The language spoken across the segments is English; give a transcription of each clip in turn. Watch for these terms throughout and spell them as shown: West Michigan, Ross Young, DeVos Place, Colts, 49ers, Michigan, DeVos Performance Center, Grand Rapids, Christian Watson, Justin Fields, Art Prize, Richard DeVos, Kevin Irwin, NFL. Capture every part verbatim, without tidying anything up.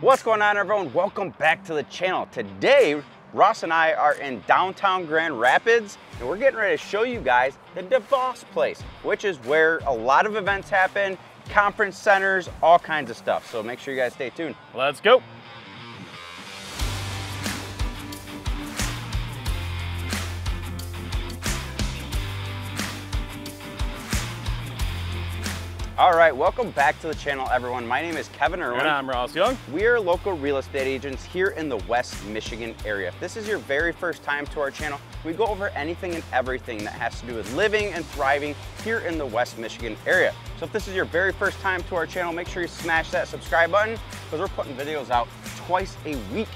What's going on, everyone? Welcome back to the channel. Today, Ross and I are in downtown Grand Rapids, and we're getting ready to show you guys the DeVos place, which is where a lot of events happen, conference centers, all kinds of stuff. So make sure you guys stay tuned. Let's go. All right, welcome back to the channel, everyone. My name is Kevin Irwin. And I'm Ross Young. We are local real estate agents here in the West Michigan area. If this is your very first time to our channel, we go over anything and everything that has to do with living and thriving here in the West Michigan area. So if this is your very first time to our channel, make sure you smash that subscribe button because we're putting videos out twice a week.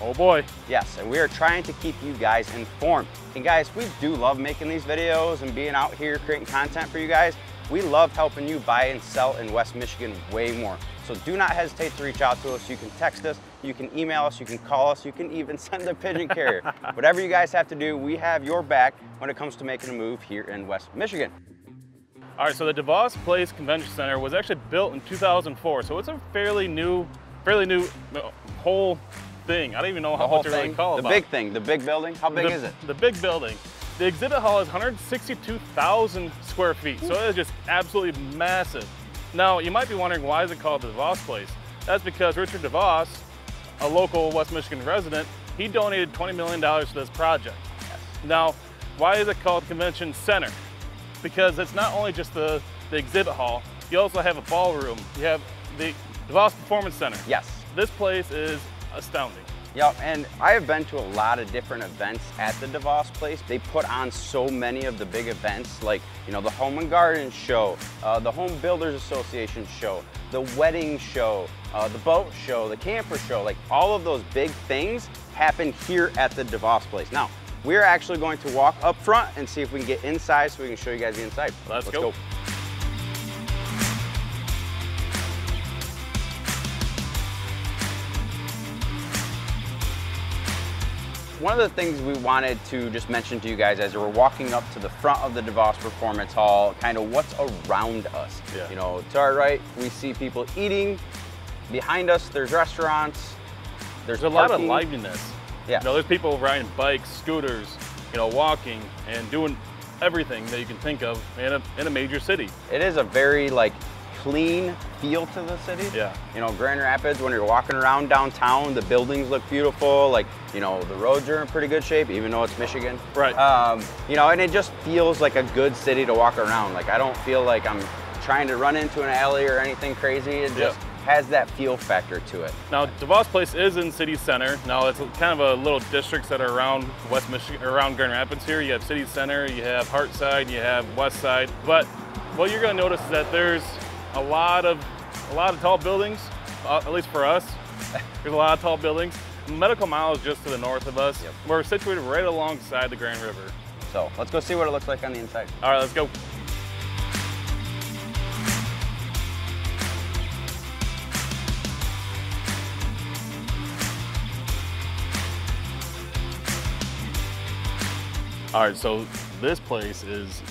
Oh boy. Yes, and we are trying to keep you guys informed. And guys, we do love making these videos and being out here creating content for you guys. We love helping you buy and sell in West Michigan way more. So do not hesitate to reach out to us. You can text us, you can email us, you can call us, you can even send a pigeon carrier. Whatever you guys have to do, we have your back when it comes to making a move here in West Michigan. All right, so the DeVos Place Convention Center was actually built in two thousand four. So it's a fairly new, fairly new whole thing. I don't even know how much to really call it. The big thing, the big building. How big is it? The big building. The exhibit hall is one hundred sixty-two thousand square feet, so it is just absolutely massive. Now, you might be wondering, why is it called the DeVos Place? That's because Richard DeVos, a local West Michigan resident, he donated twenty million dollars to this project. Yes. Now, why is it called Convention Center? Because it's not only just the, the exhibit hall, you also have a ballroom, you have the DeVos Performance Center. Yes. This place is astounding. Yeah, and I have been to a lot of different events at the DeVos Place. They put on so many of the big events, like, you know, the Home and Garden Show, uh, the Home Builders Association Show, the Wedding Show, uh, the Boat Show, the Camper Show. Like, all of those big things happen here at the DeVos Place. Now, we're actually going to walk up front and see if we can get inside so we can show you guys the inside. Let's, Let's go. go. One of the things we wanted to just mention to you guys as we were walking up to the front of the DeVos Performance Hall, kind of what's around us. Yeah. You know, to our right, we see people eating. Behind us, there's restaurants. There's, there's a lot of liveliness. Yeah. You know, there's people riding bikes, scooters, you know, walking and doing everything that you can think of in a, in a major city. It is a very, like, clean feel to the city. Yeah. You know, Grand Rapids, when you're walking around downtown, the buildings look beautiful. Like, you know, the roads are in pretty good shape, even though it's Michigan. Right. Um, you know, and it just feels like a good city to walk around. Like, I don't feel like I'm trying to run into an alley or anything crazy. It just yeah. has that feel factor to it. Now, DeVos Place is in city center. Now, it's kind of a little districts that are around West Michigan, around Grand Rapids here. You have city center, you have Hartside, you have West Side. But what you're going to notice is that there's A lot of, a lot of tall buildings, uh, at least for us. There's a lot of tall buildings. Medical Mile is just to the north of us. Yep. We're situated right alongside the Grand River. So let's go see what it looks like on the inside. All right, let's go. All right, so this place is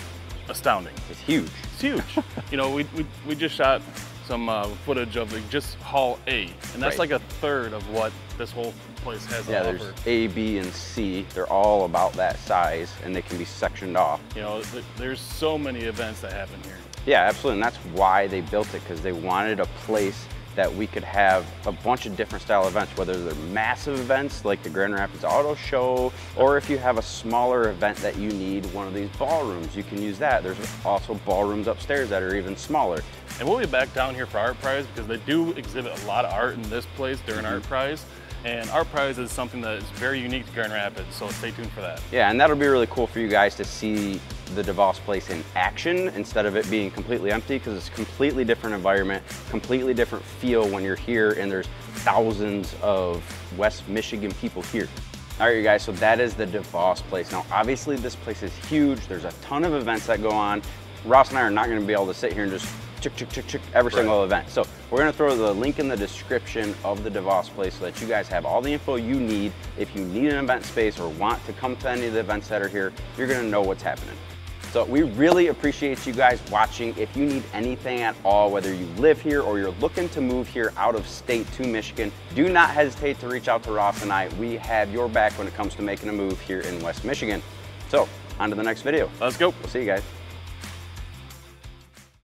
astounding. It's huge. It's huge. You know, we, we, we just shot some uh, footage of like, just Hall A, and that's right. like a third of what this whole place has yeah, on offer. Yeah, there's A, B, and C. They're all about that size, and they can be sectioned off. You know, th there's so many events that happen here. Yeah, absolutely, and that's why they built it, because they wanted a place that we could have a bunch of different style events, whether they're massive events like the Grand Rapids Auto Show, or if you have a smaller event that you need one of these ballrooms, you can use that. There's also ballrooms upstairs that are even smaller. And we'll be back down here for Art Prize because they do exhibit a lot of art in this place during mm-hmm. Art Prize. And Art Prize is something that is very unique to Grand Rapids, so stay tuned for that. Yeah, and that'll be really cool for you guys to see the DeVos Place in action instead of it being completely empty, because it's a completely different environment, completely different feel when you're here and there's thousands of West Michigan people here. All right, you guys, so that is the DeVos Place. Now, obviously this place is huge. There's a ton of events that go on. Ross and I are not gonna be able to sit here and just Chick, chick, chick, chick, every single right. event. So we're gonna throw the link in the description of the DeVos Place so that you guys have all the info you need. If you need an event space or want to come to any of the events that are here, you're gonna know what's happening. So we really appreciate you guys watching. If you need anything at all, whether you live here or you're looking to move here out of state to Michigan, do not hesitate to reach out to Ross and I. We have your back when it comes to making a move here in West Michigan. So on to the next video. Let's go. We'll see you guys.